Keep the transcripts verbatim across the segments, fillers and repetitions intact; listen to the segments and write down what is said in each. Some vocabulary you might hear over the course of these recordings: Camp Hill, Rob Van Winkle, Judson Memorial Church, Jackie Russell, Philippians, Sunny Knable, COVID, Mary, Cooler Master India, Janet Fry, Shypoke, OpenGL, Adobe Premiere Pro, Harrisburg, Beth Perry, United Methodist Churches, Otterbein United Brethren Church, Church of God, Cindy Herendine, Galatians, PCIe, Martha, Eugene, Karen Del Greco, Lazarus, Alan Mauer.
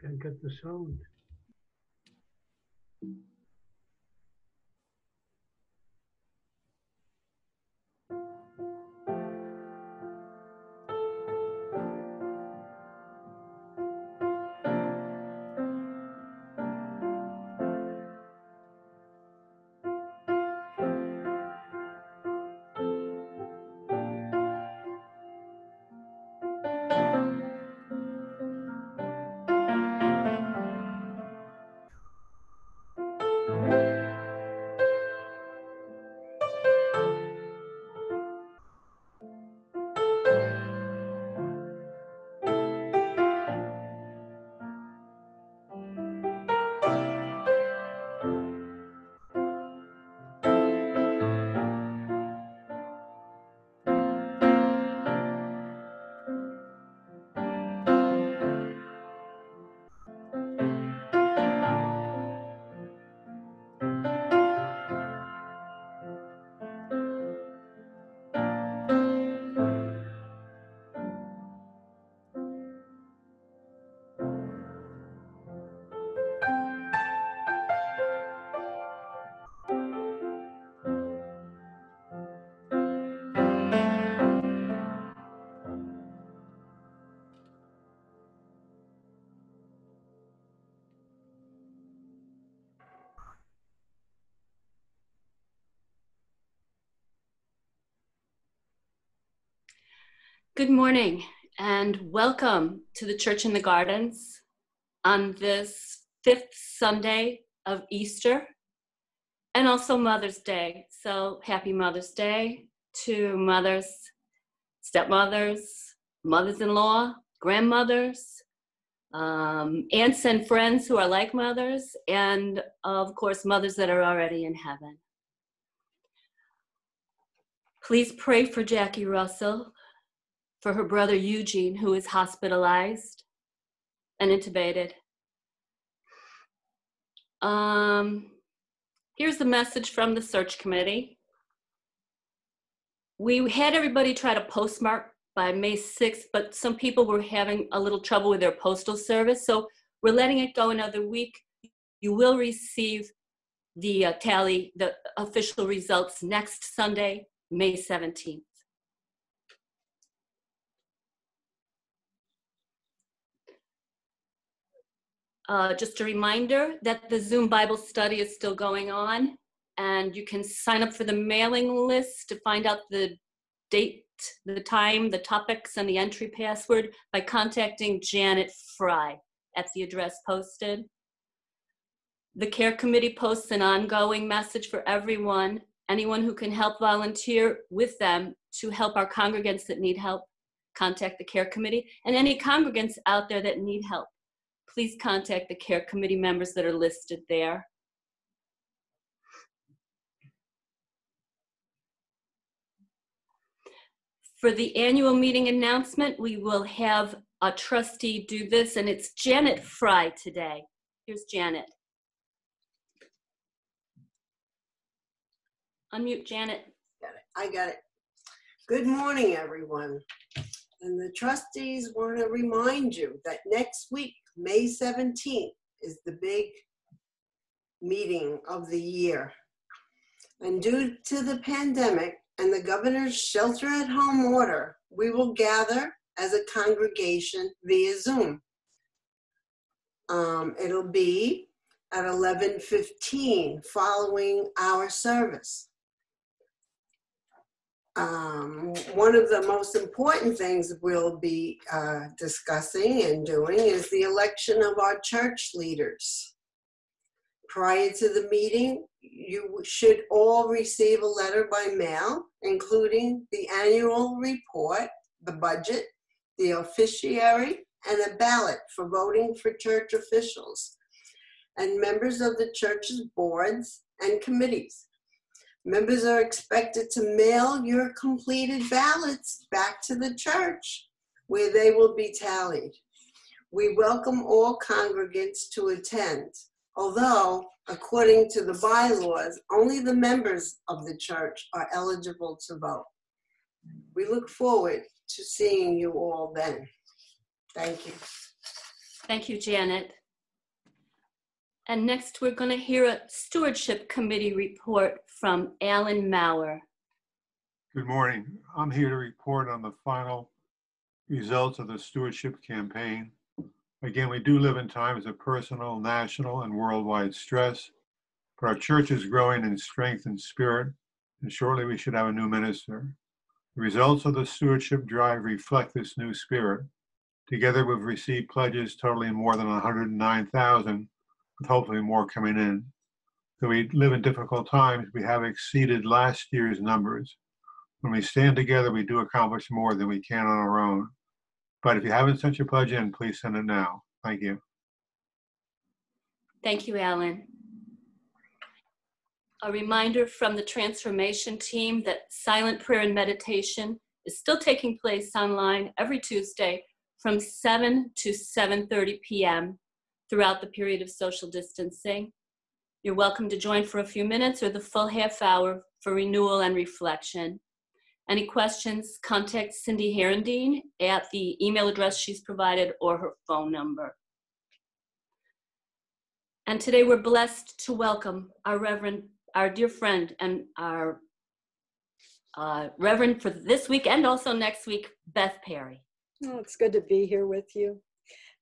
Can't get the sound. Good morning and welcome to the Church in the Gardens on this fifth Sunday of Easter and also Mother's Day. So happy Mother's Day to mothers, stepmothers, mothers-in-law, grandmothers, um, aunts and friends who are like mothers, and of course mothers that are already in heaven. Please pray for Jackie Russell, for her brother Eugene, who is hospitalized and intubated. Um, here's the message from the search committee. We had everybody try to postmark by May sixth, but some people were having a little trouble with their postal service, so we're letting it go another week. You will receive the uh, tally, the official results next Sunday, May seventeenth. Uh, just a reminder that the Zoom Bible study is still going on, and you can sign up for the mailing list to find out the date, the time, the topics, and the entry password by contacting Janet Fry at the address posted. The Care Committee posts an ongoing message for everyone, anyone who can help volunteer with them to help our congregants that need help. Contact the Care Committee, and any congregants out there that need help, please contact the Care Committee members that are listed there. For the annual meeting announcement, we will have a trustee do this, and it's Janet Fry today. Here's Janet. Unmute, Janet. Got it. I got it. Good morning, everyone. And the trustees want to remind you that next week, May seventeenth, is the big meeting of the year. And due to the pandemic and the governor's shelter at home order, we will gather as a congregation via Zoom. Um, it'll be at eleven fifteen following our service. Um, one of the most important things we'll be uh, discussing and doing is the election of our church leaders. Prior to the meeting, you should all receive a letter by mail, including the annual report, the budget, the officiary, and a ballot for voting for church officials and members of the church's boards and committees. Members are expected to mail your completed ballots back to the church, where they will be tallied. We welcome all congregants to attend, although, according to the bylaws, only the members of the church are eligible to vote. We look forward to seeing you all then. Thank you. Thank you, Janet. And next, we're going to hear a Stewardship Committee report from Alan Mauer. Good morning. I'm here to report on the final results of the Stewardship Campaign. Again, we do live in times of personal, national, and worldwide stress, but our church is growing in strength and spirit, and shortly we should have a new minister. The results of the Stewardship Drive reflect this new spirit. Together, we've received pledges totaling more than one hundred nine thousand. With hopefully more coming in. Though we live in difficult times, we have exceeded last year's numbers. When we stand together, we do accomplish more than we can on our own. But if you haven't sent your pledge in, please send it now. Thank you. Thank you, Alan. A reminder from the transformation team that silent prayer and meditation is still taking place online every Tuesday from seven to seven thirty p m throughout the period of social distancing. You're welcome to join for a few minutes or the full half hour for renewal and reflection. Any questions, contact Cindy Herendine at the email address she's provided or her phone number. And today we're blessed to welcome our Reverend, our dear friend and our uh, Reverend for this week and also next week, Beth Perry. Oh, it's good to be here with you.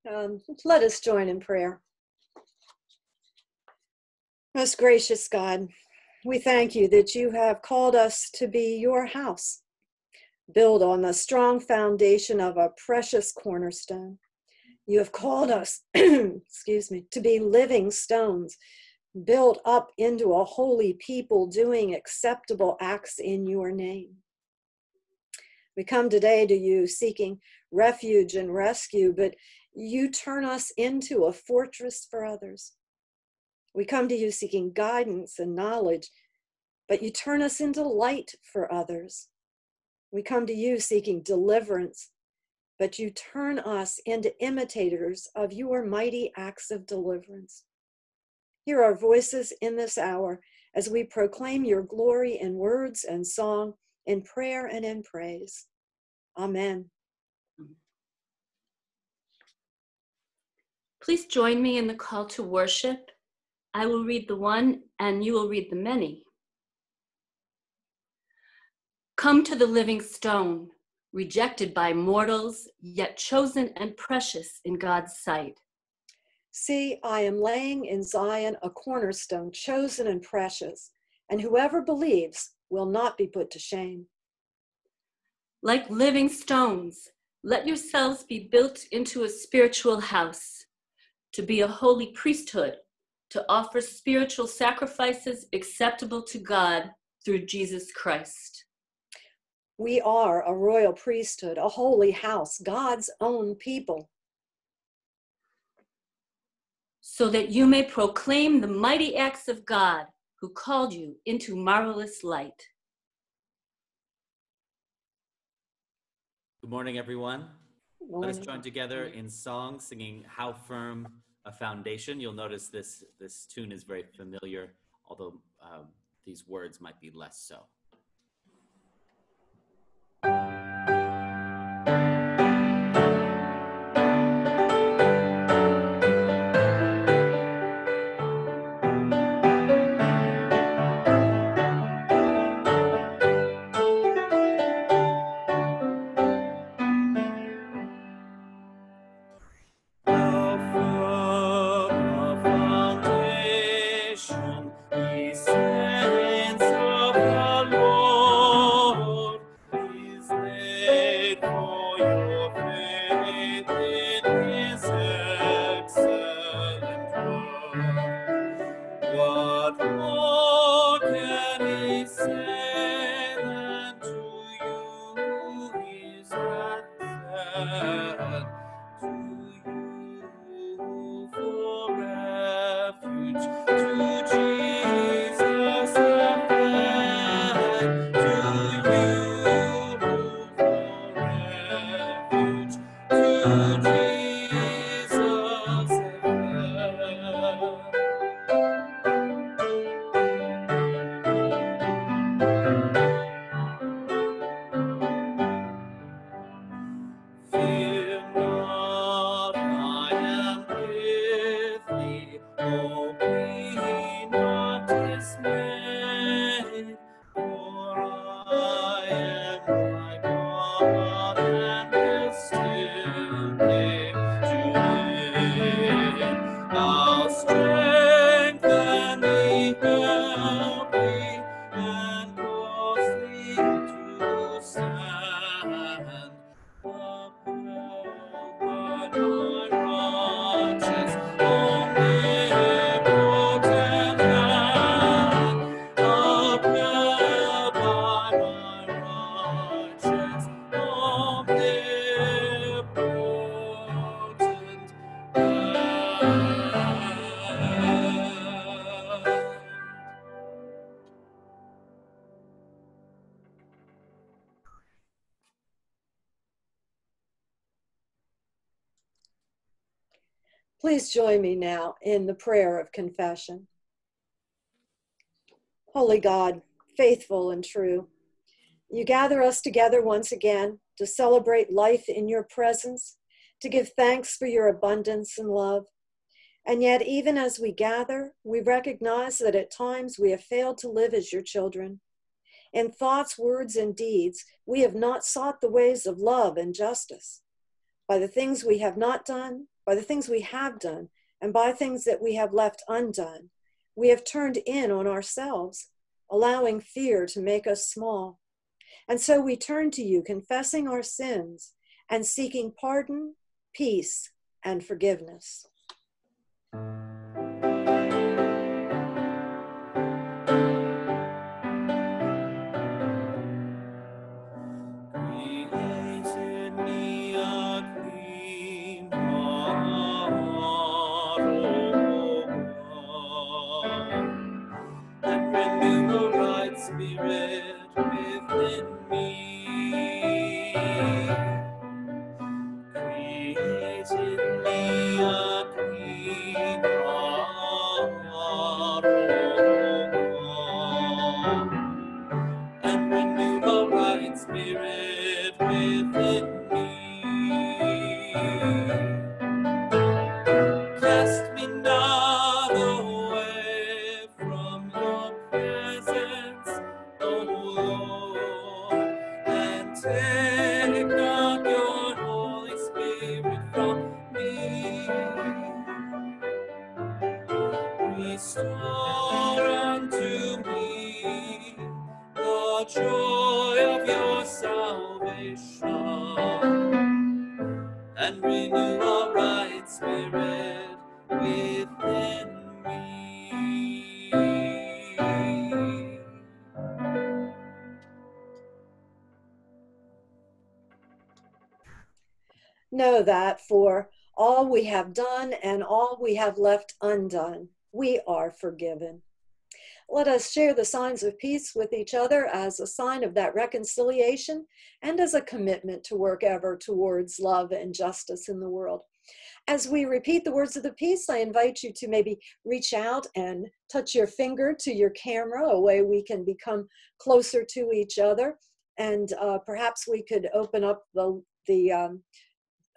Um, let us join in prayer. Most gracious God, we thank you that you have called us to be your house. Build on the strong foundation of a precious cornerstone. You have called us, excuse me, to be living stones, built up into a holy people doing acceptable acts in your name. We come today to you seeking refuge and rescue, but you turn us into a fortress for others. We come to you seeking guidance and knowledge, but you turn us into light for others. We come to you seeking deliverance, but you turn us into imitators of your mighty acts of deliverance. Hear our voices in this hour as we proclaim your glory in words and song, in prayer and in praise. Amen. Please join me in the call to worship. I will read the one and you will read the many. Come to the living stone, rejected by mortals, yet chosen and precious in God's sight. See, I am laying in Zion a cornerstone, chosen and precious, and whoever believes will not be put to shame. Like living stones, let yourselves be built into a spiritual house, to be a holy priesthood, to offer spiritual sacrifices acceptable to God through Jesus Christ. We are a royal priesthood, a holy house, God's own people. So that you may proclaim the mighty acts of God who called you into marvelous light. Good morning, everyone. Good morning. Let us join together in song, singing How Firm a Foundation. You'll notice this, this tune is very familiar, although um, these words might be less so. Fear not, I am Please join me now in the prayer of confession. Holy God, faithful and true, you gather us together once again to celebrate life in your presence, to give thanks for your abundance and love. And yet, even as we gather, we recognize that at times we have failed to live as your children. In thoughts, words, and deeds, we have not sought the ways of love and justice. By the things we have not done, by the things we have done, and by things that we have left undone, we have turned in on ourselves, allowing fear to make us small. And so we turn to you, confessing our sins and seeking pardon, peace, and forgiveness. Know that for all we have done and all we have left undone, we are forgiven. Let us share the signs of peace with each other as a sign of that reconciliation and as a commitment to work ever towards love and justice in the world. As we repeat the words of the peace, I invite you to maybe reach out and touch your finger to your camera, a way we can become closer to each other. And uh, perhaps we could open up the, the um,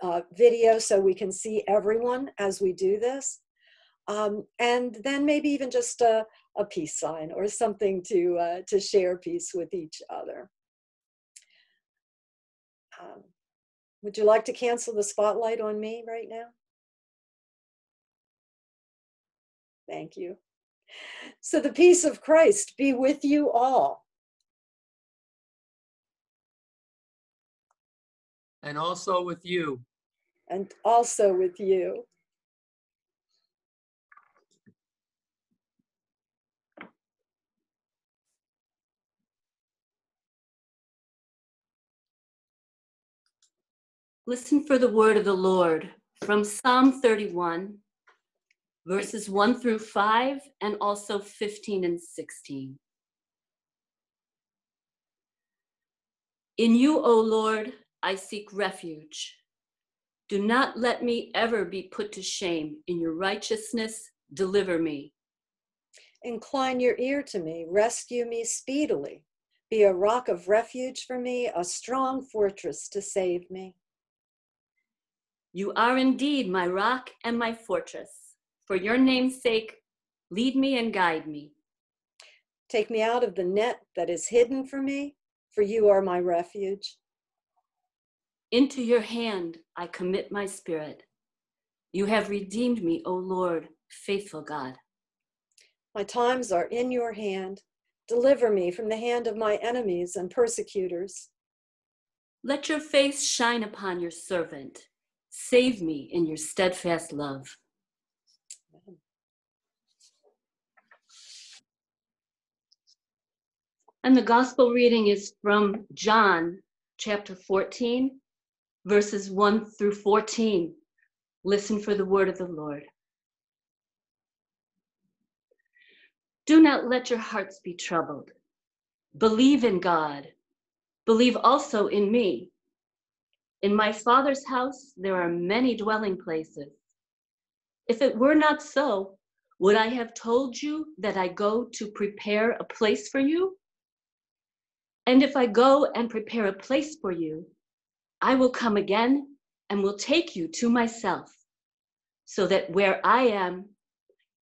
Uh, video so we can see everyone as we do this. Um, and then maybe even just a, a peace sign or something to, uh, to share peace with each other. Um, would you like to cancel the spotlight on me right now? Thank you. So the peace of Christ be with you all. And also with you. And also with you. Listen for the word of the Lord from Psalm thirty-one, verses one through five, and also fifteen and sixteen. In you, O Lord, I seek refuge. Do not let me ever be put to shame. In your righteousness, deliver me. Incline your ear to me. Rescue me speedily. Be a rock of refuge for me, a strong fortress to save me. You are indeed my rock and my fortress. For your name's sake, lead me and guide me. Take me out of the net that is hidden for me, for you are my refuge. Into your hand I commit my spirit. You have redeemed me, O Lord, faithful God. My times are in your hand. Deliver me from the hand of my enemies and persecutors. Let your face shine upon your servant. Save me in your steadfast love. And the gospel reading is from John, chapter fourteen. Verses one through fourteen. Listen for the word of the Lord. Do not let your hearts be troubled. Believe in God. Believe also in me. In my Father's house there are many dwelling places. If it were not so, would I have told you that I go to prepare a place for you? And if I go and prepare a place for you, I will come again and will take you to myself, so that where I am,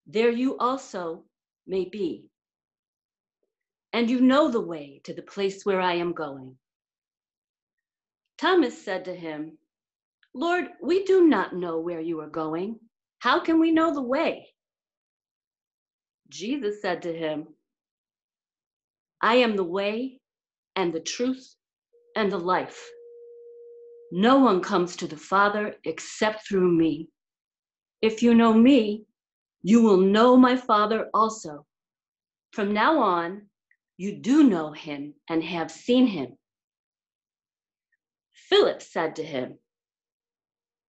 there you also may be. And you know the way to the place where I am going. Thomas said to him, Lord, we do not know where you are going. How can we know the way? Jesus said to him, I am the way and the truth and the life. No one comes to the Father except through me. If you know me, you will know my Father also. From now on, you do know him and have seen him. Philip said to him,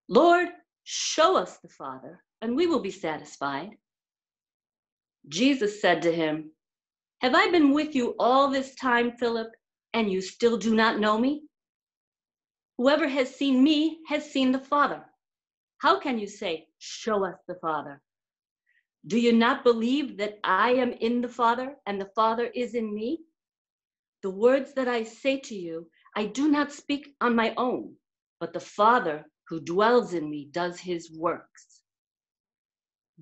Lord, show us the Father, and we will be satisfied. Jesus said to him, Have I been with you all this time, Philip, and you still do not know me? Whoever has seen me has seen the Father. How can you say, show us the Father? Do you not believe that I am in the Father and the Father is in me? The words that I say to you, I do not speak on my own, but the Father who dwells in me does his works.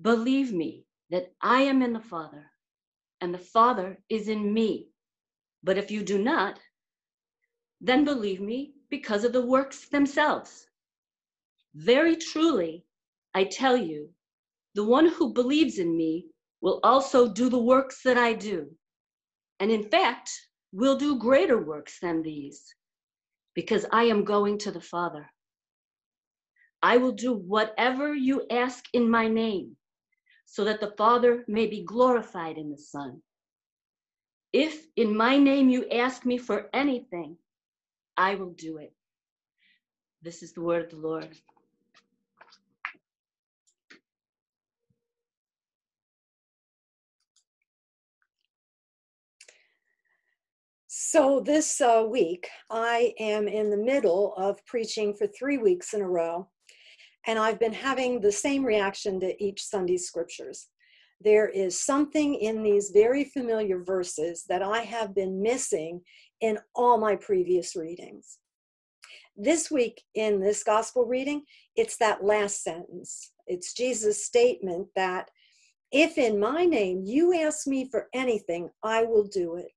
Believe me that I am in the Father and the Father is in me. But if you do not, then believe me because of the works themselves. Very truly, I tell you, the one who believes in me will also do the works that I do, and in fact, will do greater works than these, because I am going to the Father. I will do whatever you ask in my name, so that the Father may be glorified in the Son. If in my name you ask me for anything, I will do it. This is the word of the Lord. So this uh, week, I am in the middle of preaching for three weeks in a row, and I've been having the same reaction to each Sunday's scriptures. There is something in these very familiar verses that I have been missing in all my previous readings. This week in this gospel reading, it's that last sentence. It's Jesus' statement that, if in my name you ask me for anything, I will do it.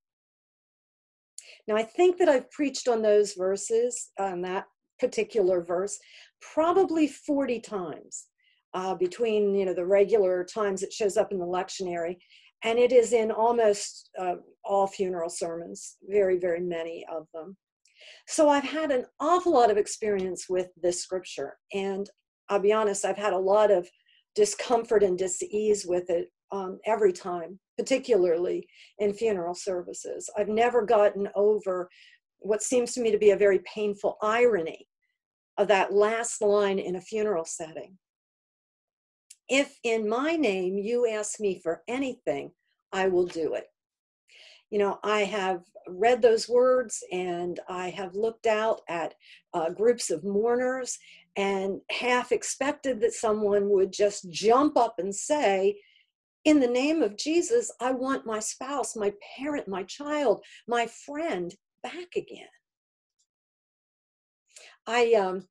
Now, I think that I've preached on those verses, on that particular verse, probably forty times uh, between, you know, the regular times it shows up in the lectionary. And it is in almost uh, all funeral sermons, very, very many of them. So I've had an awful lot of experience with this scripture. And I'll be honest, I've had a lot of discomfort and dis-ease with it um, every time, particularly in funeral services. I've never gotten over what seems to me to be a very painful irony of that last line in a funeral setting. If in my name you ask me for anything, I will do it. You know, I have read those words and I have looked out at uh, groups of mourners and half expected that someone would just jump up and say, in the name of Jesus, I want my spouse, my parent, my child, my friend back again. I, um,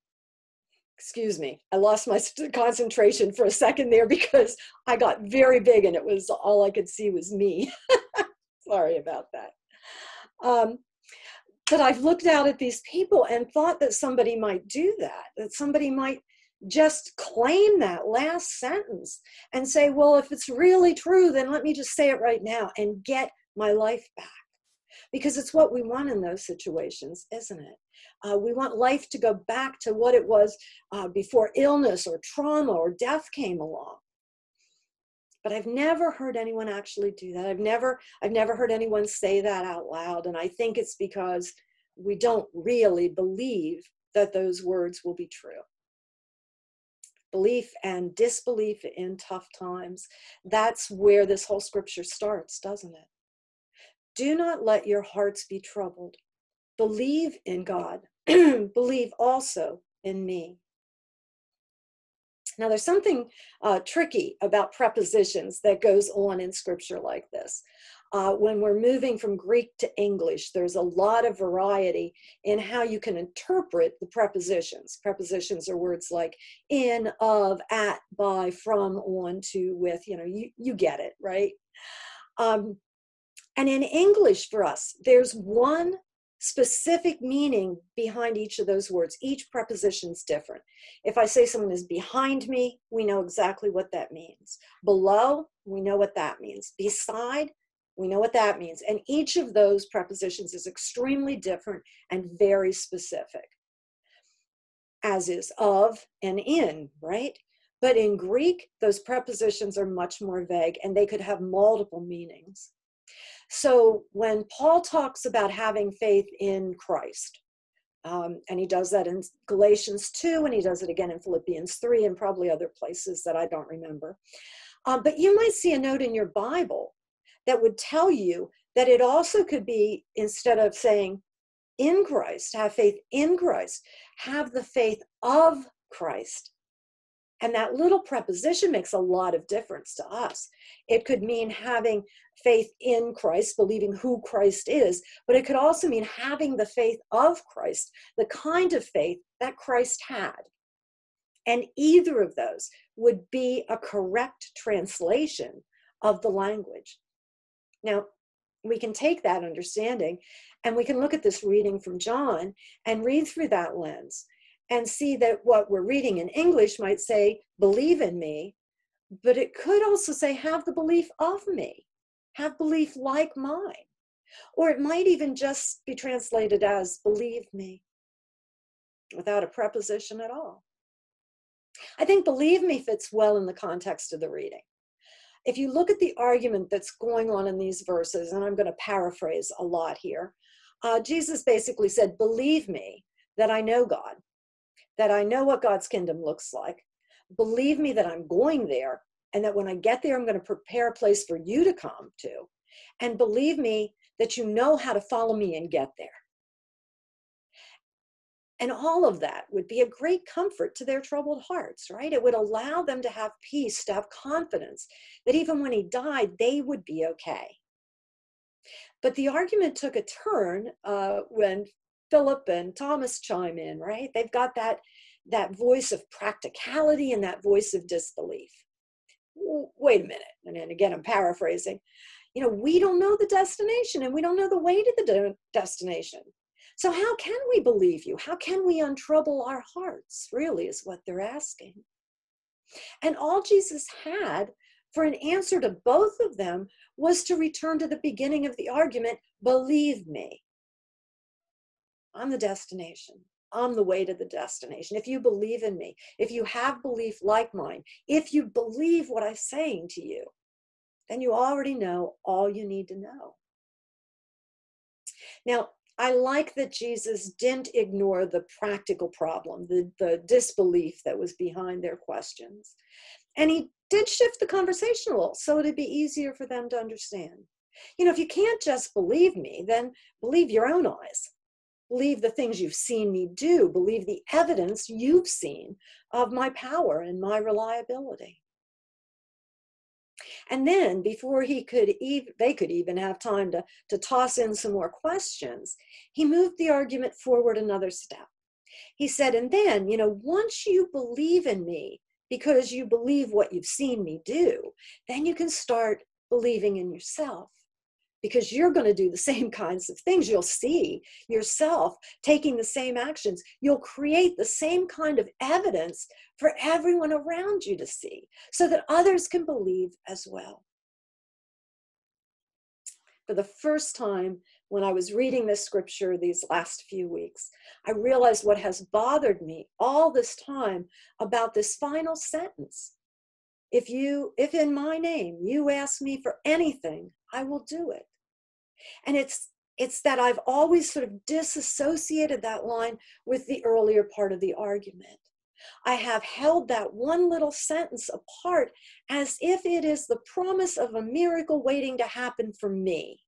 excuse me, I lost my concentration for a second there because I got very big and it was all I could see was me. Sorry about that. Um, but I've looked out at these people and thought that somebody might do that, that somebody might just claim that last sentence and say, well, if it's really true, then let me just say it right now and get my life back. Because it's what we want in those situations, isn't it? Uh, we want life to go back to what it was uh, before illness or trauma or death came along. But I've never heard anyone actually do that. I've never, I've never heard anyone say that out loud. And I think it's because we don't really believe that those words will be true. Belief and disbelief in tough times. That's where this whole scripture starts, doesn't it? Do not let your hearts be troubled. Believe in God. Believe also in me. Now, there's something uh, tricky about prepositions that goes on in scripture like this. Uh, when we're moving from Greek to English, there's a lot of variety in how you can interpret the prepositions. Prepositions are words like in, of, at, by, from, on, to, with, you know, you, you get it, right? Um, and in English for us, there's one specific meaning behind each of those words. Each preposition's different. If I say someone is behind me, we know exactly what that means. Below, we know what that means. Beside, we know what that means. And each of those prepositions is extremely different and very specific, as is of and in, right? But in Greek, those prepositions are much more vague and they could have multiple meanings. So when Paul talks about having faith in Christ, um, and he does that in Galatians two, and he does it again in Philippians three, and probably other places that I don't remember. Uh, but you might see a note in your Bible that would tell you that it also could be, instead of saying in Christ, have faith in Christ, have the faith of Christ. And that little preposition makes a lot of difference to us. It could mean having faith in Christ, believing who Christ is, but it could also mean having the faith of Christ, the kind of faith that Christ had. And either of those would be a correct translation of the language. Now, we can take that understanding and we can look at this reading from John and read through that lens and see that what we're reading in English might say, believe in me, but it could also say, have the belief of me, have belief like mine. Or it might even just be translated as, believe me, without a preposition at all. I think believe me fits well in the context of the reading. If you look at the argument that's going on in these verses, and I'm going to paraphrase a lot here, uh, Jesus basically said, believe me that I know God, that I know what God's kingdom looks like. Believe me that I'm going there, and that when I get there, I'm going to prepare a place for you to come to. And believe me that you know how to follow me and get there. And all of that would be a great comfort to their troubled hearts, right? It would allow them to have peace, to have confidence that even when he died, they would be okay. But the argument took a turn uh, when Philip and Thomas chime in, right? They've got that, that voice of practicality and that voice of disbelief. Wait a minute. And then again, I'm paraphrasing. You know, we don't know the destination and we don't know the way to the de- destination. So how can we believe you? How can we untrouble our hearts, really, is what they're asking. And all Jesus had for an answer to both of them was to return to the beginning of the argument, believe me. I'm the destination. I'm the way to the destination. If you believe in me, if you have belief like mine, if you believe what I'm saying to you, then you already know all you need to know. Now, I like that Jesus didn't ignore the practical problem, the, the disbelief that was behind their questions. And he did shift the conversation a little so it'd be easier for them to understand. You know, if you can't just believe me, then believe your own eyes. Believe the things you've seen me do. Believe the evidence you've seen of my power and my reliability. And then before he could even, they could even have time to, to toss in some more questions, he moved the argument forward another step. He said, and then, you know, once you believe in me, because you believe what you've seen me do, then you can start believing in yourself, because you're going to do the same kinds of things. You'll see yourself taking the same actions. You'll create the same kind of evidence for everyone around you to see so that others can believe as well. For the first time when I was reading this scripture these last few weeks, I realized what has bothered me all this time about this final sentence. If you, if in my name you ask me for anything, I will do it. And it's it's that I've always sort of disassociated that line with the earlier part of the argument. I have held that one little sentence apart as if it is the promise of a miracle waiting to happen for me,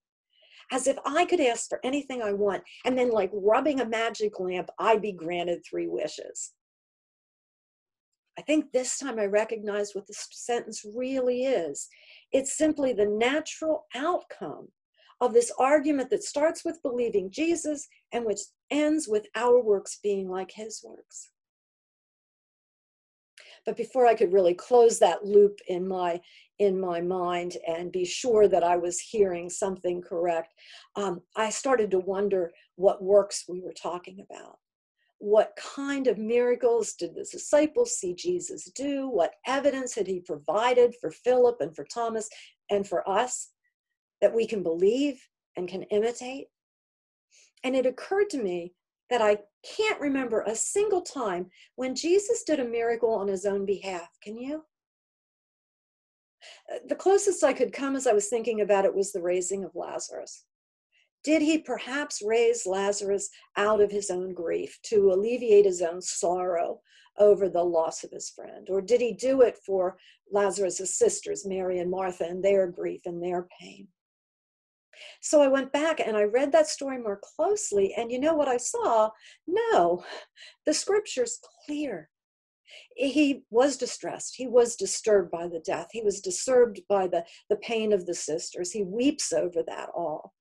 as if I could ask for anything I want, and then like rubbing a magic lamp, I'd be granted three wishes. I think this time I recognized what this sentence really is. It's simply the natural outcome of this argument that starts with believing Jesus and which ends with our works being like his works. But before I could really close that loop in my, in my mind and be sure that I was hearing something correct, um, I started to wonder what works we were talking about. What kind of miracles did the disciples see Jesus do? What evidence had he provided for Philip and for Thomas and for us that we can believe and can imitate? And it occurred to me that I can't remember a single time when Jesus did a miracle on his own behalf. Can you? The closest I could come as I was thinking about it was the raising of Lazarus. Did he perhaps raise Lazarus out of his own grief to alleviate his own sorrow over the loss of his friend? Or did he do it for Lazarus's sisters, Mary and Martha, and their grief and their pain? So I went back and I read that story more closely, and you know what I saw? No, the scripture's clear. He was distressed. He was disturbed by the death. He was disturbed by the, the pain of the sisters. He weeps over that all.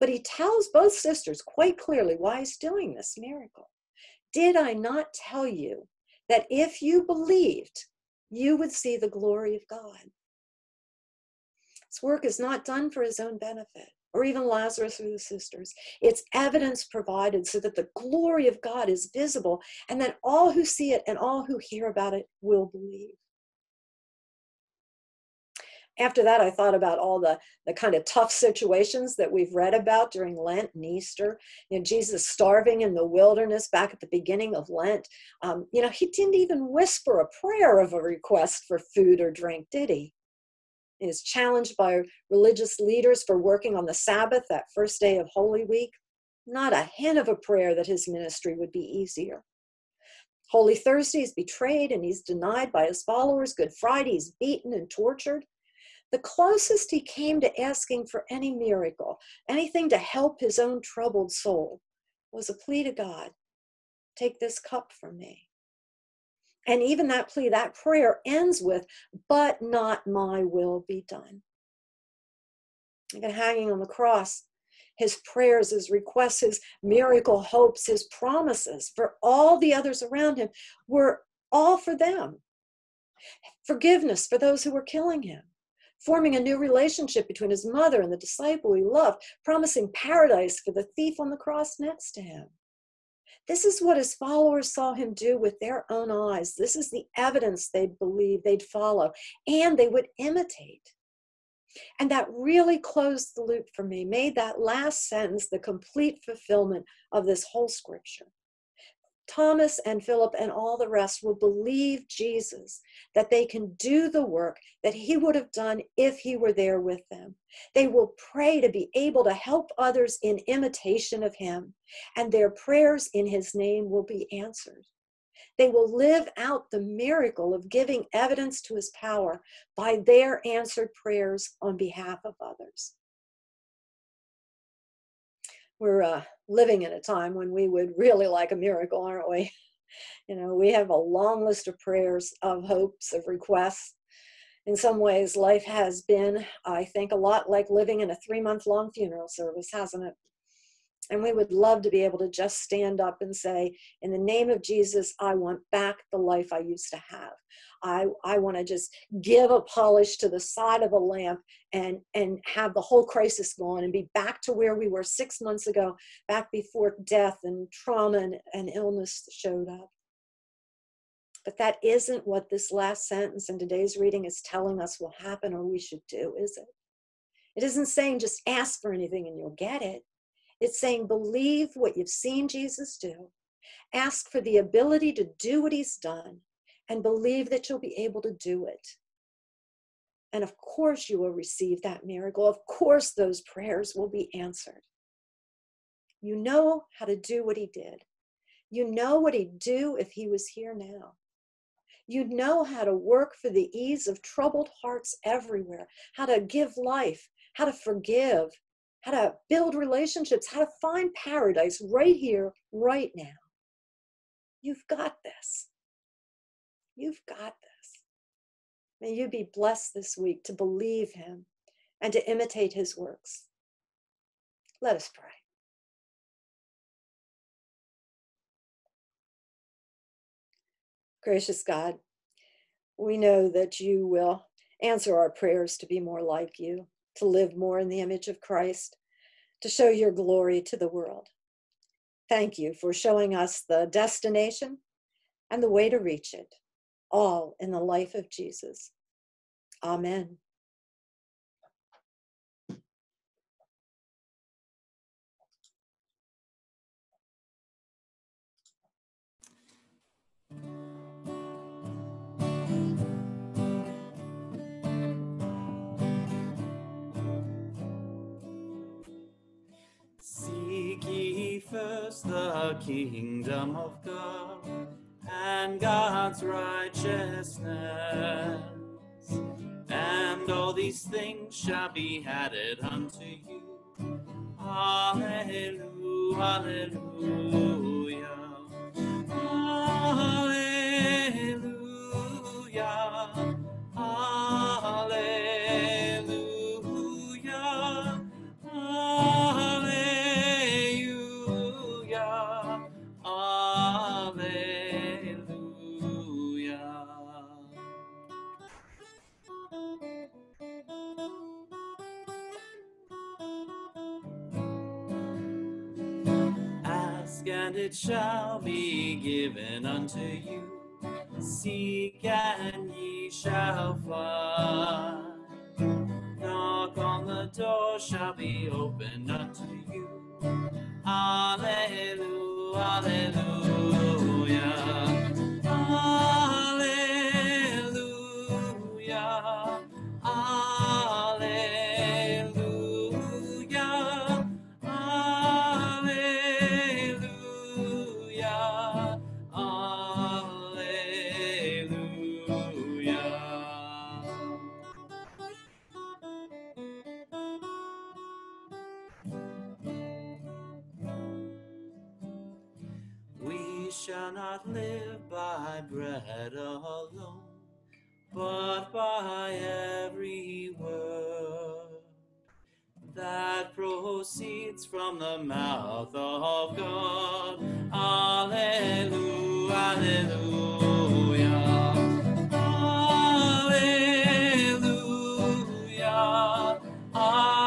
But he tells both sisters quite clearly why he's doing this miracle. Did I not tell you that if you believed, you would see the glory of God? His work is not done for his own benefit, or even Lazarus or the sisters. It's evidence provided so that the glory of God is visible, and that all who see it and all who hear about it will believe. After that, I thought about all the, the kind of tough situations that we've read about during Lent and Easter. You know, Jesus starving in the wilderness back at the beginning of Lent. Um, you know, he didn't even whisper a prayer of a request for food or drink, did he? He was challenged by religious leaders for working on the Sabbath, that first day of Holy Week. Not a hint of a prayer that his ministry would be easier. Holy Thursday, he's betrayed and he's denied by his followers. Good Friday, he's beaten and tortured. The closest he came to asking for any miracle, anything to help his own troubled soul, was a plea to God, take this cup from me. And even that plea, that prayer ends with, but not my will be done. Even hanging on the cross, his prayers, his requests, his miracle hopes, his promises for all the others around him were all for them. Forgiveness for those who were killing him. Forming a new relationship between his mother and the disciple he loved, promising paradise for the thief on the cross next to him. This is what his followers saw him do with their own eyes. This is the evidence they'd believe, they'd follow, and they would imitate. And that really closed the loop for me, made that last sentence the complete fulfillment of this whole scripture. Thomas and Philip and all the rest will believe Jesus, that they can do the work that he would have done if he were there with them. They will pray to be able to help others in imitation of him, and their prayers in his name will be answered. They will live out the miracle of giving evidence to his power by their answered prayers on behalf of others. We're uh, living in a time when we would really like a miracle, aren't we? You know, we have a long list of prayers, of hopes, of requests. In some ways, life has been, I think, a lot like living in a three-month-long funeral service, hasn't it? And we would love to be able to just stand up and say, in the name of Jesus, I want back the life I used to have. I, I want to just give a polish to the side of a lamp and, and have the whole crisis gone and be back to where we were six months ago, back before death and trauma and, and illness showed up. But that isn't what this last sentence in today's reading is telling us will happen or we should do, is it? It isn't saying just ask for anything and you'll get it. It's saying, believe what you've seen Jesus do. Ask for the ability to do what he's done and believe that you'll be able to do it. And of course you will receive that miracle. Of course those prayers will be answered. You know how to do what he did. You know what he'd do if he was here now. You know how to work for the ease of troubled hearts everywhere, how to give life, how to forgive, how to build relationships, how to find paradise right here, right now. You've got this. You've got this. May you be blessed this week to believe him and to imitate his works. Let us pray. Gracious God, we know that you will answer our prayers to be more like you, to live more in the image of Christ, to show your glory to the world. Thank you for showing us the destination and the way to reach it, all in the life of Jesus. Amen. First the kingdom of God and God's righteousness, and all these things shall be added unto you. Alleluia, alleluia, alleluia, alleluia. And it shall be given unto you. Seek and ye shall find. Knock on the door shall be opened unto you. Alleluia, alleluia, alleluia, alleluia. Live by bread alone, but by every word that proceeds from the mouth of God. Alleluia, alleluia, alleluia, alleluia.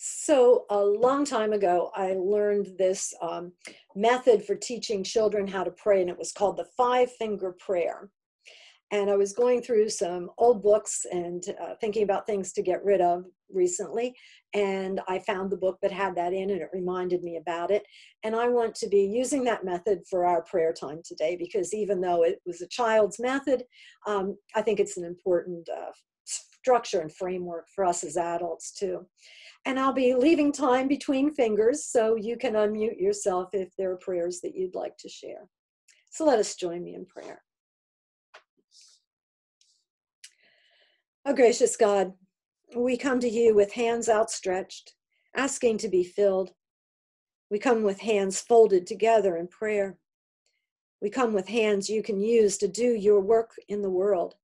So a long time ago, I learned this um, method for teaching children how to pray, and it was called the five-finger prayer. And I was going through some old books and uh, thinking about things to get rid of recently, and I found the book that had that in, and it reminded me about it. And I want to be using that method for our prayer time today, because even though it was a child's method, um, I think it's an important uh, structure and framework for us as adults too. And I'll be leaving time between fingers, so you can unmute yourself if there are prayers that you'd like to share. So let us join me in prayer. Oh, gracious God, we come to you with hands outstretched, asking to be filled. We come with hands folded together in prayer. We come with hands you can use to do your work in the world.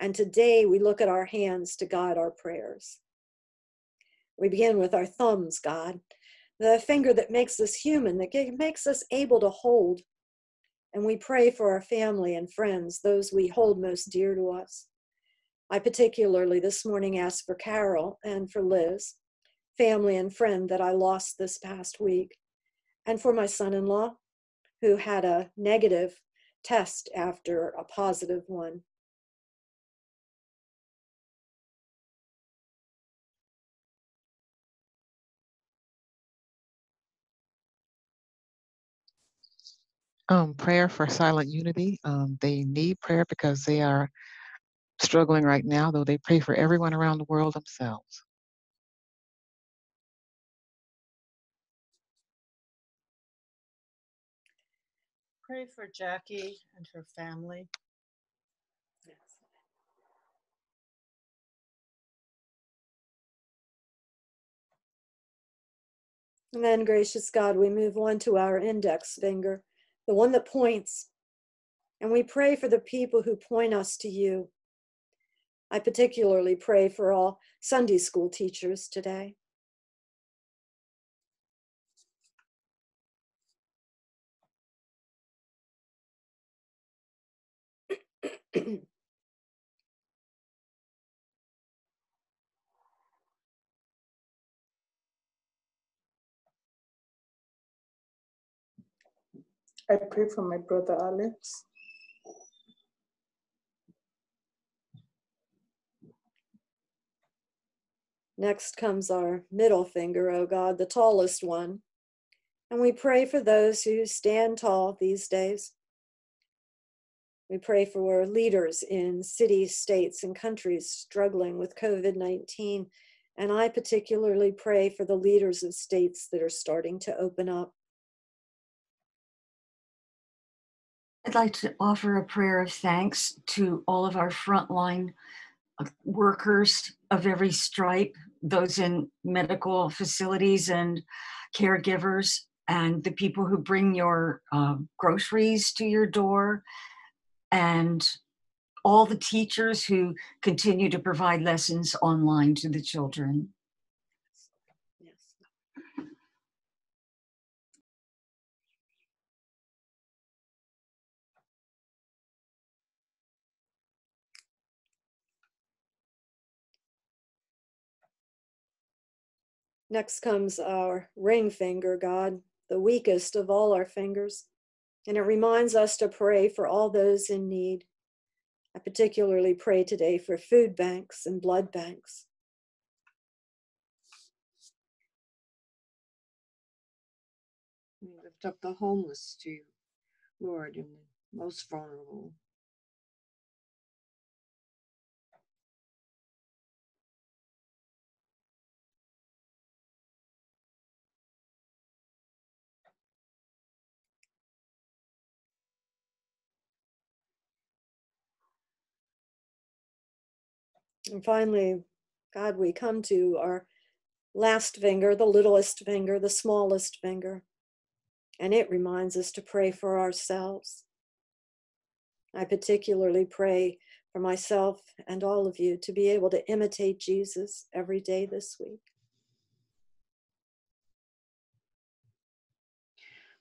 And today we look at our hands to guide our prayers. We begin with our thumbs, God, the finger that makes us human, that makes us able to hold. And we pray for our family and friends, those we hold most dear to us. I particularly this morning asked for Carol and for Liz, family and friend that I lost this past week, and for my son-in-law, who had a negative test after a positive one. Um, prayer for silent unity. Um, they need prayer because they are struggling right now, though they pray for everyone around the world themselves. Pray for Jackie and her family. Yes. And then, gracious God, we move on to our index finger, the one that points, and we pray for the people who point us to you. I particularly pray for all Sunday school teachers today. I pray for my brother Alex. Next comes our middle finger, oh God, the tallest one. And we pray for those who stand tall these days. We pray for leaders in cities, states, and countries struggling with COVID nineteen. And I particularly pray for the leaders of states that are starting to open up. I'd like to offer a prayer of thanks to all of our frontline workers of every stripe, those in medical facilities and caregivers, and the people who bring your uh, groceries to your door, and all the teachers who continue to provide lessons online to the children. Next comes our ring finger, God, the weakest of all our fingers. And it reminds us to pray for all those in need. I particularly pray today for food banks and blood banks. We lift up the homeless to you, Lord, and the most vulnerable. And finally, God, we come to our last finger, the littlest finger, the smallest finger, and it reminds us to pray for ourselves. I particularly pray for myself and all of you to be able to imitate Jesus every day this week.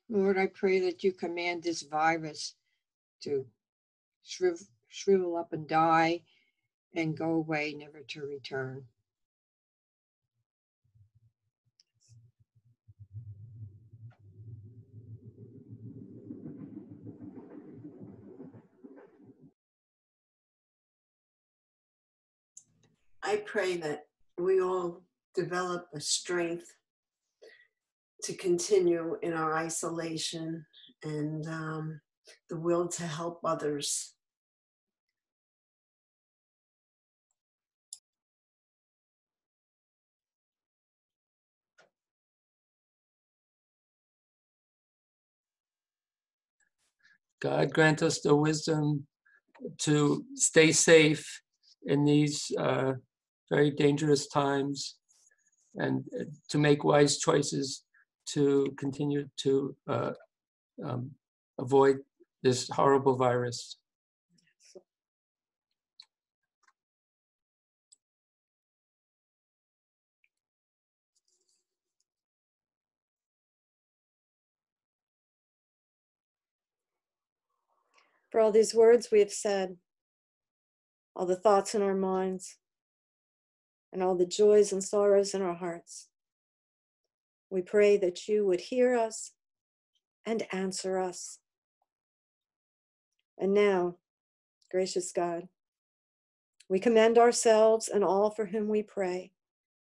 Lord, I pray that you command this virus to shriv- shrivel up and die, and go away, never to return. I pray that we all develop a strength to continue in our isolation and um, the will to help others. God, grant us the wisdom to stay safe in these uh, very dangerous times and to make wise choices to continue to uh, um, avoid this horrible virus. For all these words we have said, all the thoughts in our minds, and all the joys and sorrows in our hearts, we pray that you would hear us and answer us. And now, gracious God, we commend ourselves and all for whom we pray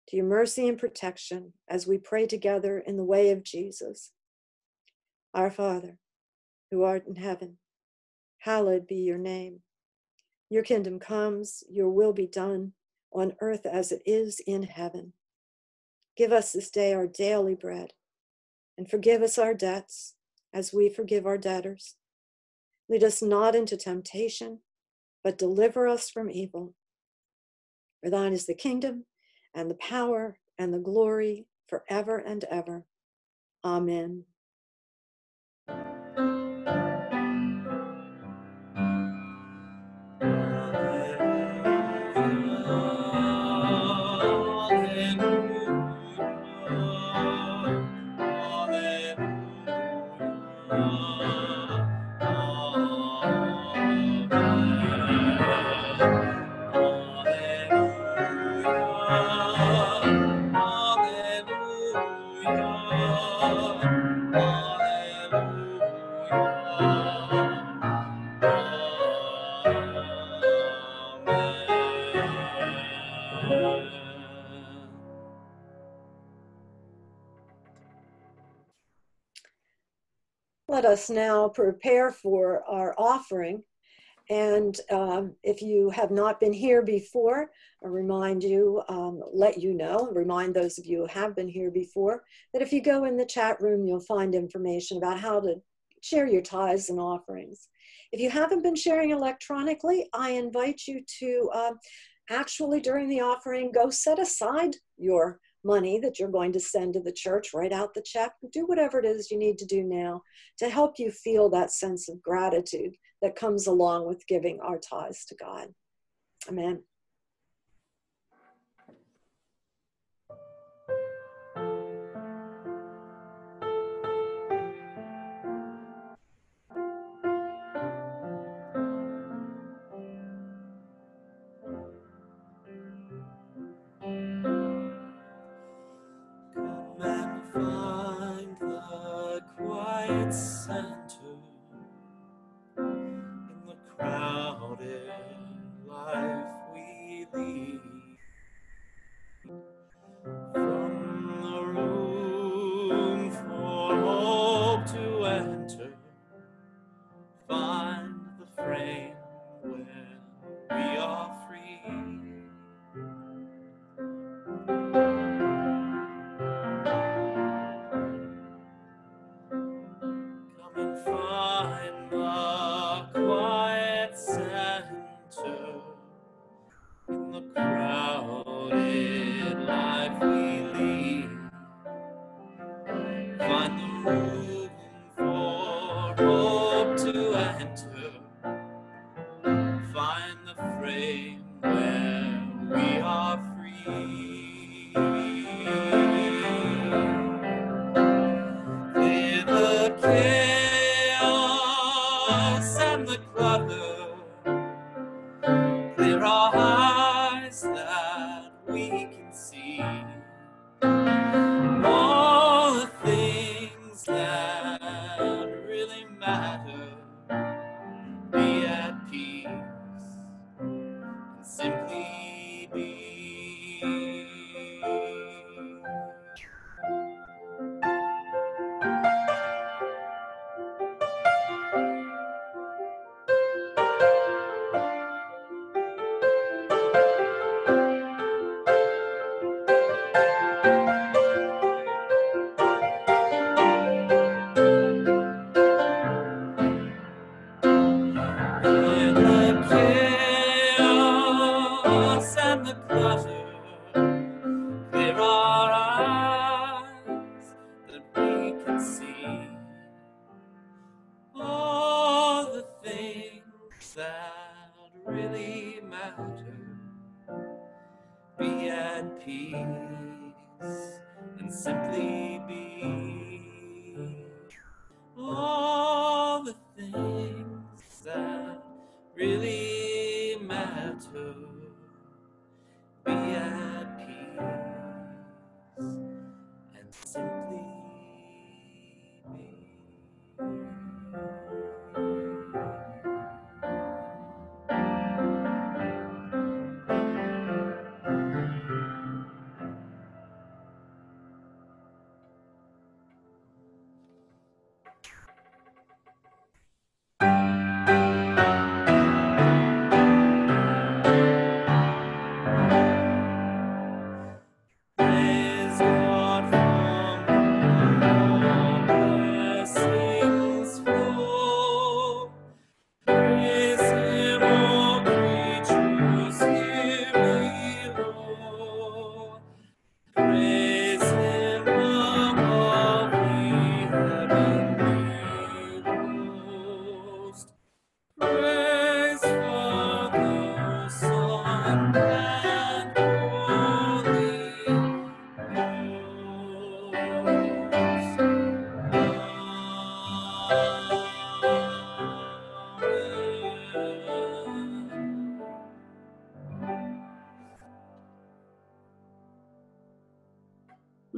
to your mercy and protection as we pray together in the way of Jesus. Our Father, who art in heaven, hallowed be your name. Your kingdom comes, your will be done on earth as it is in heaven. Give us this day our daily bread, and forgive us our debts as we forgive our debtors. Lead us not into temptation, but deliver us from evil. For thine is the kingdom and the power and the glory forever and ever. Amen. Let us now prepare for our offering. And um, if you have not been here before, I remind you, um, let you know, remind those of you who have been here before, that if you go in the chat room, you'll find information about how to share your tithes and offerings. If you haven't been sharing electronically, I invite you to uh, actually during the offering, go set aside your money that you're going to send to the church, write out the check, do whatever it is you need to do now to help you feel that sense of gratitude that comes along with giving our tithes to God. Amen.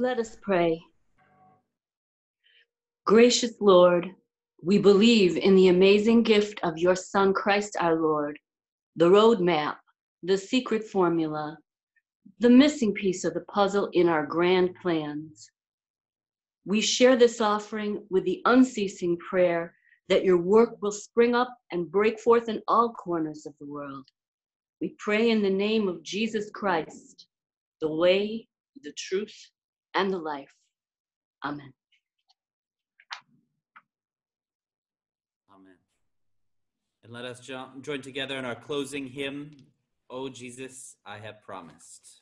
Let us pray. Gracious Lord, we believe in the amazing gift of your Son, Christ our Lord, the roadmap, the secret formula, the missing piece of the puzzle in our grand plans. We share this offering with the unceasing prayer that your work will spring up and break forth in all corners of the world. We pray in the name of Jesus Christ, the way, the truth, and the life. Amen. Amen. And let us join together in our closing hymn, O Jesus, I Have Promised.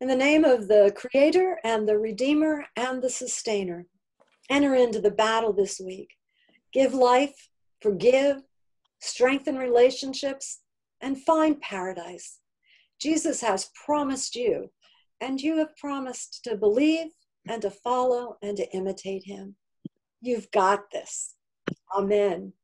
In the name of the Creator and the Redeemer and the Sustainer, enter into the battle this week. Give life, forgive, strengthen relationships, and find paradise. Jesus has promised you, and you have promised to believe and to follow and to imitate him. You've got this. Amen.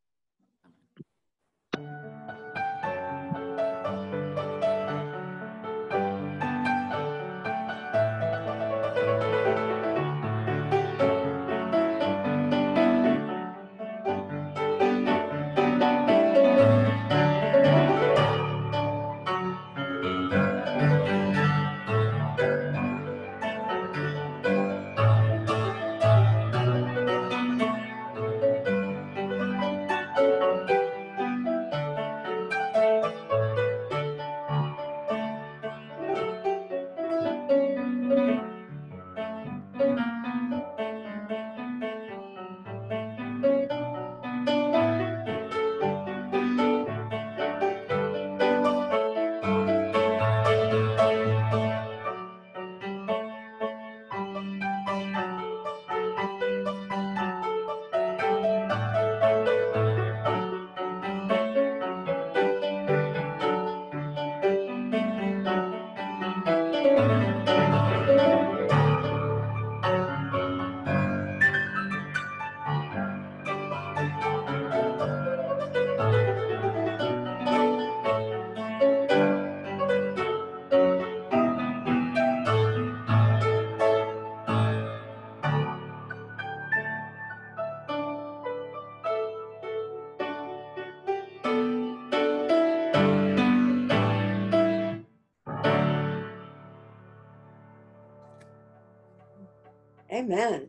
Amen.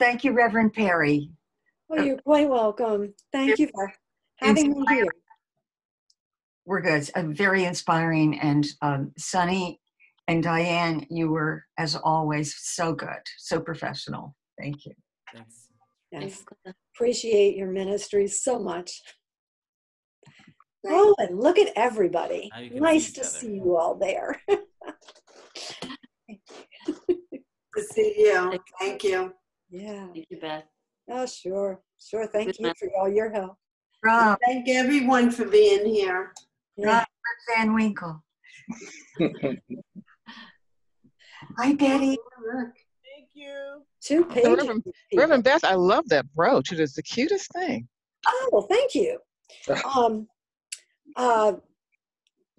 Thank you, Reverend Perry. Oh, you're quite welcome. Thank you for having me here. We're good. Uh, very inspiring. And um, Sunny and Diane, you were, as always, so good, so professional. Thank you. Yes. Yes. Appreciate your ministry so much. Oh, and look at everybody. Nice to see you all there. To see you. Thank you. Yeah. Thank you, Beth. Oh, sure. Sure. Thank you for all your help. Rob. Thank everyone for being here. Rob Van Winkle. Hi, Betty. Thank you. Two pages. Reverend, Reverend Beth, I love that brooch. It is the cutest thing. Oh, well, thank you. Um, uh,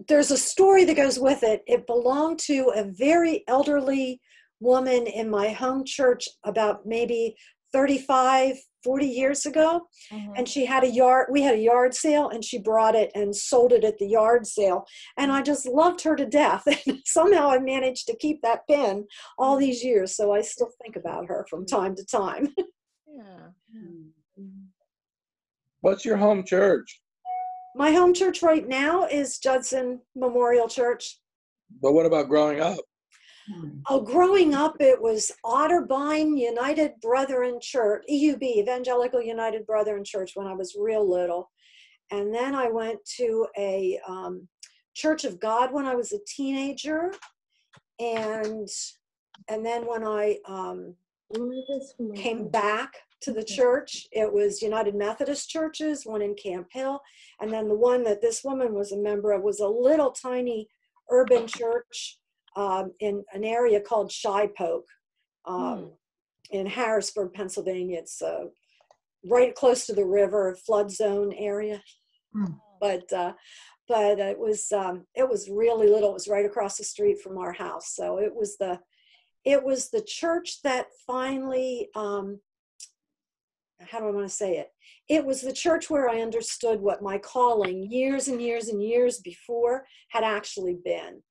there's a story that goes with it. It belonged to a very elderly woman in my home church about maybe thirty-five, forty years ago. Mm-hmm. And she had a yard, we had a yard sale, and she brought it and sold it at the yard sale. And I just loved her to death. And somehow I managed to keep that pin all these years. So I still think about her from time to time. Yeah. What's your home church? My home church right now is Judson Memorial Church. But what about growing up? Oh, growing up, it was Otterbein United Brethren Church, E U B, Evangelical United Brethren Church, when I was real little. And then I went to a um, Church of God when I was a teenager. And, and then when I um, came back to the church, it was United Methodist Churches, one in Camp Hill. And then the one that this woman was a member of was a little tiny urban church Um, in an area called Shypoke um, mm. in Harrisburg, Pennsylvania. It's uh, right close to the river, flood zone area. Mm. But uh, but it was um, it was really little. It was right across the street from our house. So it was the it was the church that finally um, how do I want to say it? It was the church where I understood what my calling years and years and years before had actually been.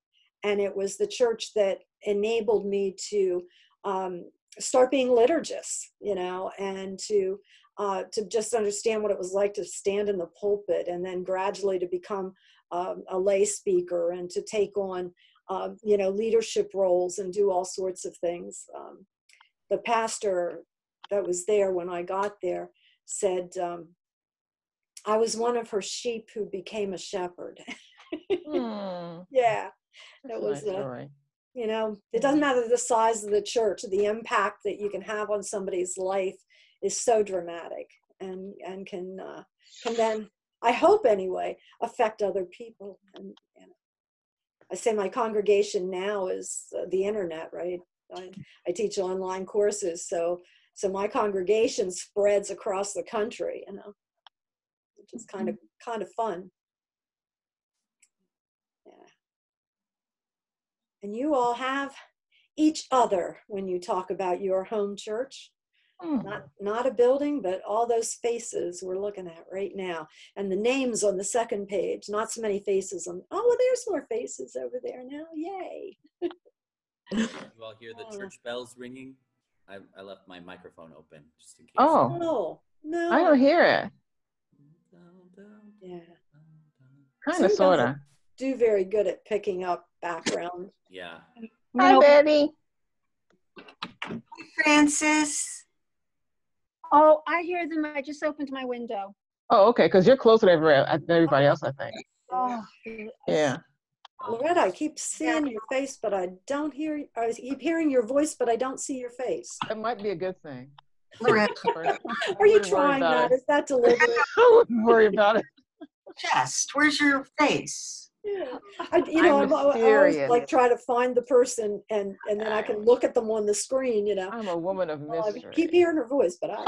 And it was the church that enabled me to um, start being liturgist, you know, and to uh, to just understand what it was like to stand in the pulpit, and then gradually to become um, a lay speaker and to take on, uh, you know, leadership roles and do all sorts of things. Um, the pastor that was there when I got there said, um, I was one of her sheep who became a shepherd. Mm. Yeah. It was, uh, you know, it doesn't matter the size of the church, the impact that you can have on somebody's life is so dramatic, and and can uh, can then, I hope anyway, affect other people. And, and I say my congregation now is uh, the internet, right? I, I teach online courses, so so my congregation spreads across the country, you know, which is kind mm-hmm. of kind of fun. And you all have each other when you talk about your home church. Mm. Not, not a building, but all those faces we're looking at right now. And the names on the second page, not so many faces. On, oh, well, there's more faces over there now. Yay. You all hear the church bells ringing? I, I left my microphone open just in case. Oh, no. no. I don't hear it. Yeah. Kind of, sort of. Do very good at picking up background. Yeah. Hi, no. Betty. Hi, Francis. Oh, I hear them. I just opened my window. Oh, okay, because you're closer to everybody else, I think. Oh, yeah. Loretta, I keep seeing your face, but I don't hear, I keep hearing your voice, but I don't see your face. That might be a good thing. Loretta. Are you trying that? It. Is that deliberate? I wouldn't worry about it. Chest, where's your face? Yeah, I, you know, I'm I, I always like try to find the person, and and then I can look at them on the screen. You know, I'm a woman of mystery. Well, I keep hearing her voice, but I.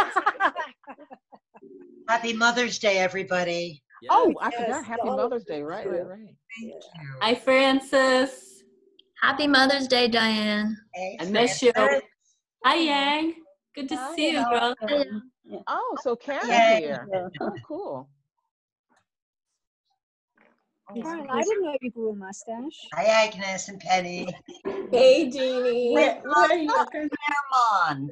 Happy Mother's Day, everybody! Yes. Oh, I yes, forgot! Happy Mother's Day, right? Right, right. Thank you. Hi, Francis. Happy Mother's Day, Diane. Hey, I miss Francis. You. Hi, Yang. Good to Hi, see you, girl. Oh, so Karen's here. Oh, cool. Brian, I didn't know you grew a mustache. Hi, Agnes and Penny. Hey, Jeannie. Where, where are you? Come on.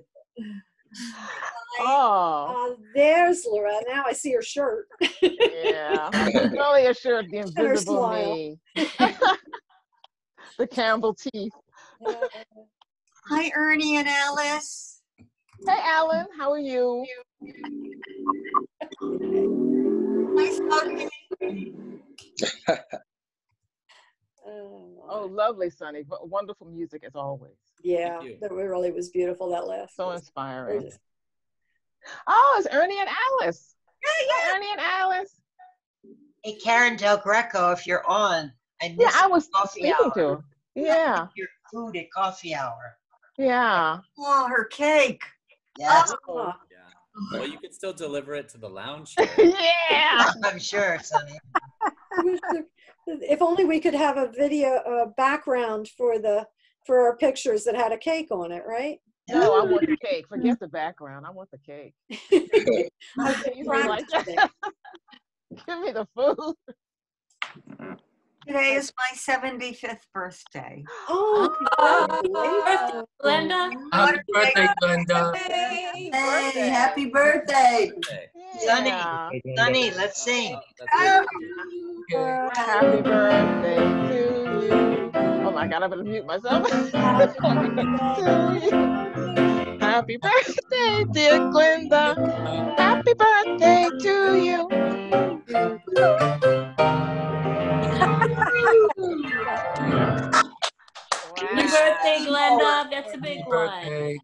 Oh, uh, there's Laura. Now I see her shirt. Yeah, it's only a shirt, the invisible me. The Campbell teeth. Hi, Ernie and Alice. Hey, Alan. How are you? Nice talking to you. Oh, lovely, Sunny. Wonderful music as always. Yeah, that really was beautiful, that last. So inspiring. Gorgeous. Oh, it's Ernie and Alice. Yeah, yeah. Hi, Ernie and Alice. Hey, Karen Del Greco, if you're on. I yeah, I was speaking hour. to her. Yeah. Your food at coffee hour. Yeah. Oh, her cake. Yeah. Oh. Yeah. Well, you could still deliver it to the lounge. Yeah. I'm sure, Sunny. If only we could have a video uh, background for the for our pictures that had a cake on it, right? No, I want the cake. Forget the background. I want the cake. Like that. Give me the food. Today is my seventy-fifth birthday. Oh, oh Glenda. Happy birthday, Glenda. Hey, birthday. Happy birthday. Sunny, yeah. Sunny, let's sing. Oh, oh, happy birthday to you. Oh my God, I'm going to mute myself. Happy birthday, dear Glenda. Happy birthday to you. Happy birthday, Glenda. That's a big one.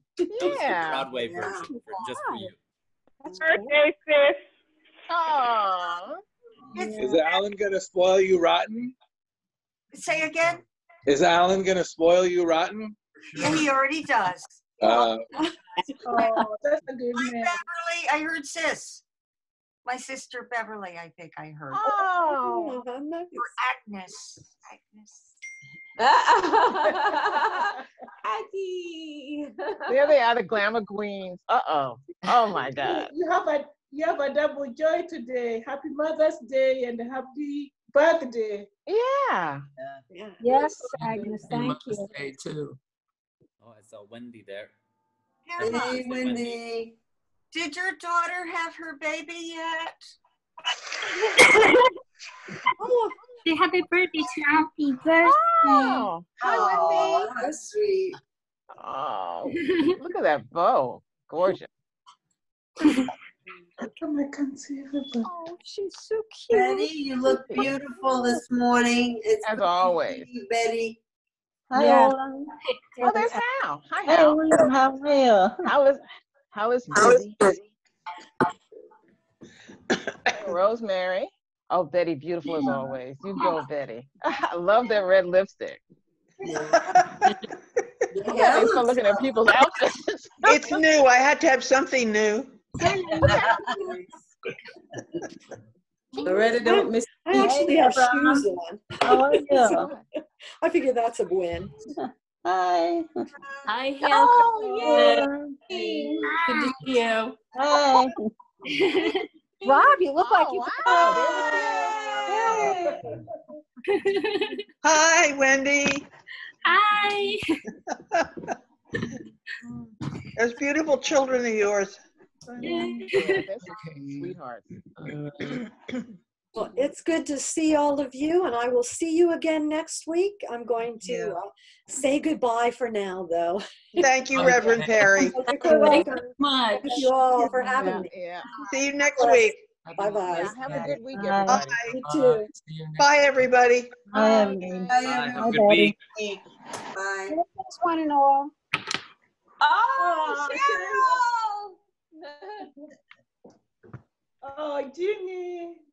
Yeah. Broadway version, just for you. Birthday, sis. Aww. Is Alan gonna spoil you rotten? Say again? Is Alan gonna spoil you rotten? Yeah, he already does. Uh, oh, that's a good man. Beverly, I heard sis. My sister Beverly, I think I heard. Oh, oh nice. Or Agnes. Agnes. Aggie. There they are, the glamour queens. Uh-oh. Oh my God. You have a you have a double joy today. Happy Mother's Day and happy birthday. Yeah. Yeah. Yes, Agnes. Thank Mother's you. Mother's Day too. Oh, I saw Wendy there. Hey, Wendy. Wendy. Did your daughter have her baby yet? Oh. Happy birthday to happy birthday. Oh, hi, Wendy. That's sweet. Oh, look at that bow. Gorgeous. I can't see everybody. Oh, she's so cute. Betty, you look beautiful this morning. It's As always. Betty. Hi, yeah. Oh, there's Hal. Hi, Hal. Hey, how are you? How is, how is Betty? Rosemary. Oh, Betty, beautiful as always. You go, Betty. I love that red lipstick. Yeah. Yeah, I'm still looking at people's outfits. It's new. I had to have something new. Loretta, don't miss. I actually have shoes on. Oh, yeah. I figure that's a win. Hi. Hi, Hal. Oh, yeah. Good to see you. Hi. Rob, you look oh, like you. Wow. Hey. Hi, Wendy. Hi. Those beautiful children of yours. Yeah. Yeah, sweetheart. Well, it's good to see all of you, and I will see you again next week. I'm going to yeah. uh, say goodbye for now, though. Thank you, Reverend Perry. Thank you so much. Thank you all for having yeah. me. Yeah. See you next Bless. week. Bye-bye. Yeah, have a good weekend. Bye. You too. Bye, everybody. Bye, everybody. Bye. Have a good week. Bye. Thanks, one and all. Oh, Cheryl! Oh, Ginny.